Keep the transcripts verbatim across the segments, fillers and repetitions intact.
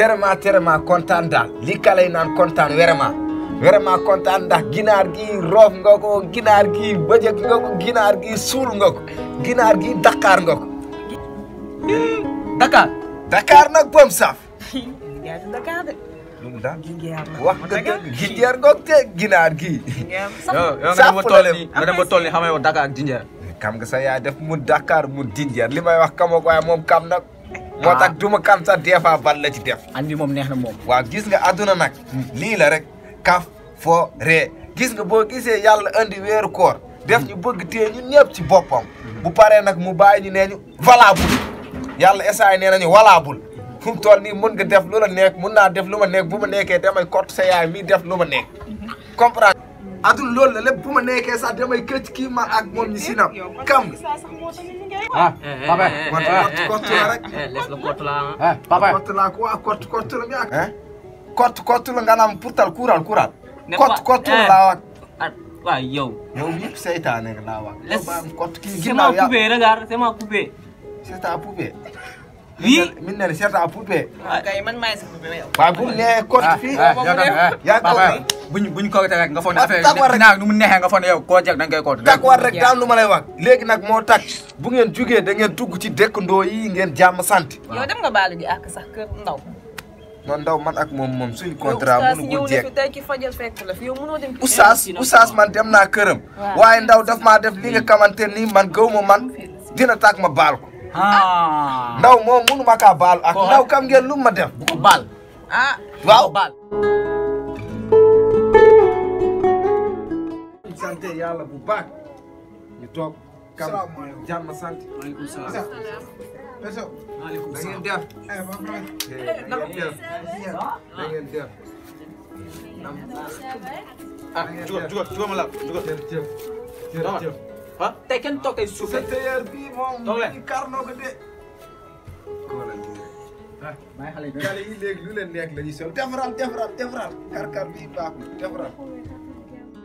terema terema kontaan dal li kalay nan kontaan vraiment vraiment kontaan ndax ginaar gi roof nga ko ginaar gi bëjëk nga ko ginaar gi suul nga ko ginaar gi Dakar nga ko Dakar Dakar nak bom saf ya Dakar de lu da wax nga ginjeer nga ko ginaar gi yo nga mo tolé nga mo tolé xamay wax Dakar ak ginjeer kam nga sa yaay def mu Dakar mu ginjeer limay wax kamako way mom kam nak motak duma kam sa defa bal la ci def andi mom neexna mom wa gis nga aduna nak li la rek kaf fo re gis nga bo gisee yalla andi wéru koor def ñu bëgg té ñun ñepp ci bopam bu paré nak mu baay ñu néñu valable yalla essay nénañu valable fum tol ni mën nga def loola nek mën na def luma nek buma neké damay cote sa yaay mi def luma nek comprendre adul lool la lepp buma neké sa damay kecc ki ma ak mom ñi sinam kam Ah, papa, corte corte la rek. Eh, papa. Corte la quoi? Corte corte la miak. Hein? Corte corte la nga nam pour tal kural kural. Corte corte la wa. Wa yow. Yow yep seytan nga la wa. Ba corte ki ginaaw ya. C'est ma poupée, regarde, c'est ma poupée. C'est ta poupée. Oui, min na c'est ta poupée. Kay man may sa poupée yow. Ba bu né corte fi. Ya papa, buñ buñ ko rek nga fon affaire nak nu mu nexé nga fon yow ko jek dang kay corte. D'accord rek dam luma lay wax. Légui nak mo tak bu ngeen jugé da ngeen dugg ci dekndo yi ngeen jamm sante yow dem nga balu gi ak sax keur ndaw non ndaw man ak mom mom suñu contrat mënu ko jek oustaz oustaz man dem na keureum waye ndaw daf ma def li nga xamanteni man gawmo man dina tak ma bal ko ha ndaw mom mënu ma ka bal ak ndaw kam ngeen lu ma def bu bal ah waaw bal sante yalla bu bak ñu tok Jamma sant. Alaikum salam. Peso. Alaikum salam. Da ngeen def. Ah, jugo jugo jugo ma la. Jugo def def. Def. Ha? Tay ken tok ay souf. Seteur bi mom ni karno ko de. Ko la ni. Ha, may xalé do. Xalé yi légui lu len nek lañu sew. Defram defram defram. Kar kar bi baaxu defram.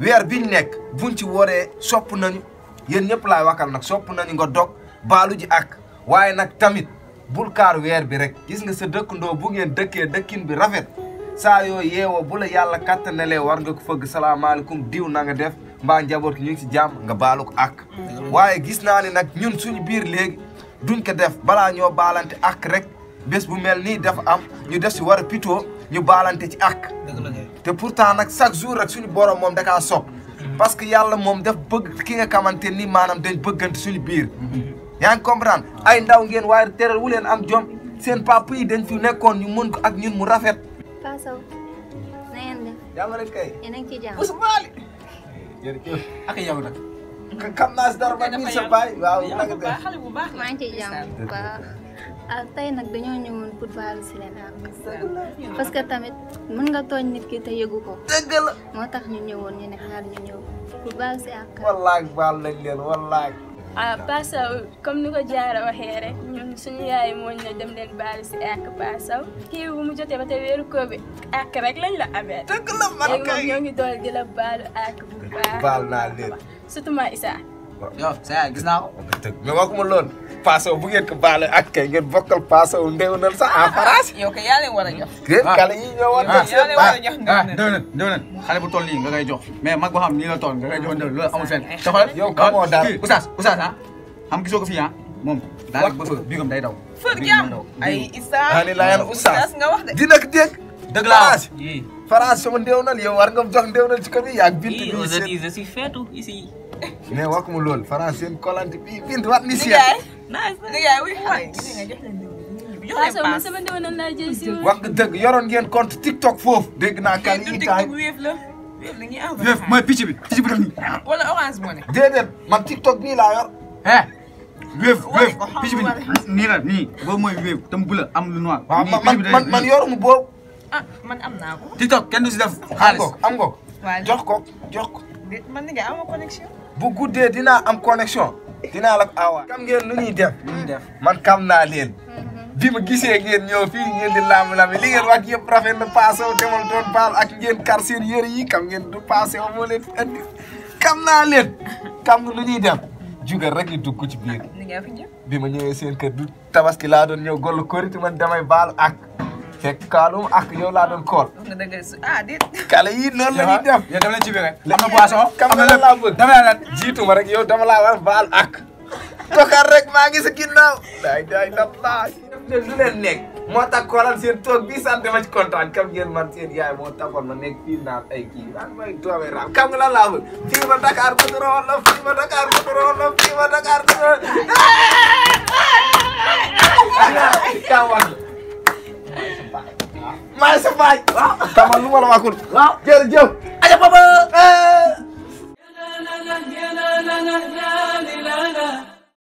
wër biñ nek buñ ci woré sopp nañu yeen ñepp la wakal nak sopp nañu nga dog balu ji ak waye nak tamit bul kar wër bi rek gis nga sa dekkundo bu ngeen dekké dekkin bi rafet sa yo yewo bu la yalla katanelé war nga ko feug salam alaykum diw na nga def mba njabot ñu ci jam nga baluk ak waye gis na ni nak ñun suñu biir légui duñ ko def bala ñoo balante ak rek bes bu melni def am ñu def ci war pito ñu balante ci ak te pourtant nak chaque jour rek suñu borom mom da ka sopp parce que yalla mom daf beug ki nga xamanteni manam dañ beugante suñu biir yaang comprendre ay ndaw ngeen waye téral wu len am jom seen papa yi dañ fi nekkon ñu mën ko ak ñun mu rafet passaw nañu def dama rek kay nañ ci jamm usmali yéne ci ak yaw nak kam nas dar ba ni sa bay waaw nak ba xalé bu baax ma ci jamm ba tay nak dañu ñewon pour balu ci len am parce que tamit mën nga togn nit ki te yeguko deug la motax ñu ñewon ñu ne xaar ñu ñew pour balu ci ak wallahi bal lañ len wallahi ah passaw comme niko jaara waxe rek ñun suñu yaay moñ na dem len balu ci ak passaw ki bu mu joté ba té wéru ko bi ak rek lañ la amé deug la man kay ñoo ngi dool di la balu ak bu baax bal na len surtout ma isa yo sa gis na ko deug mais waxuma lool Paso bu ngeen ko balé ak kay ngeen bokal paso ndewnal sa en France yow kay ya len wara jox kep kala yi ñoo won def ya len wara jox ndewnal ndewnal xalé bu toll li nga ngay jox mais mag bo xam ni la toll nga ngay jox ndew lo amul fen taxal yow kamo dal oustaz oustaz ha xam gisoko fi ha mom dal ak bëfë bigum day daw fër jam ay isa ali la yan oustaz nga wax de dina ko deg deug la wax yi France sama ndewnal yow war nga jox ndewnal ci ko bi yak bint bi c'est ici c'est fetu ici mais waxuma lool France sen kolante bi bint wat ni sét Nice. Yeah, we had. You have some seven down on that jersey. What the yoron ngeen compte TikTok fof deg na kan yi tay. Wef moy pitch bi. Pitch bi def ni. Wala orange mo ne. Dedet man TikTok ni la yor. Hein? wave wave piji ni la ni bo moy wave tam bula am lu noir man man yorumu bo ah man am nako tiktok kenn du ci def xaliss am ngok jox ko jox ko man ni nga am connexion bu guddé dina am connexion dina la awa kam ngeen lu ñuy def lu ñuy def man kam na leen bi ma gisee ngeen ñëw fii ngeen di lam lam li ngeen wax yëpp rafet na passé demal doon baal ak ngeen kar seen yër yi kam ngeen du passé mo leen andi kam na leen kam lu ñuy def juga rek li dugg ci biir ni nga fi ñëw bi ma ñëwee seen kër du tabaski laa doon ñëw gol korite man damay baal ak fekk kaalum ak yow laa doon kool ah déet kala yi noonu la ñuy def yow dama la ci bi rek am na boisson am na la bëgg dama la jiitu ma rek yow dama laa war baal ak tokar rek maa ngi sa ginnaaw day day la la lu leen nekk moo tax koolal seen toog bi sant dama ci kontaan kam ngeen man seen yaay moo taxoon ma nekk fii naan ay kii lan may doobee raam kam nga lan laa bëgg fii ma Dakar ko doro la fii ma Dakar ko doro la fii ma Dakar ko doro la maa sa baay waaw dama lu wala wakul waaw jërëjëf aja baba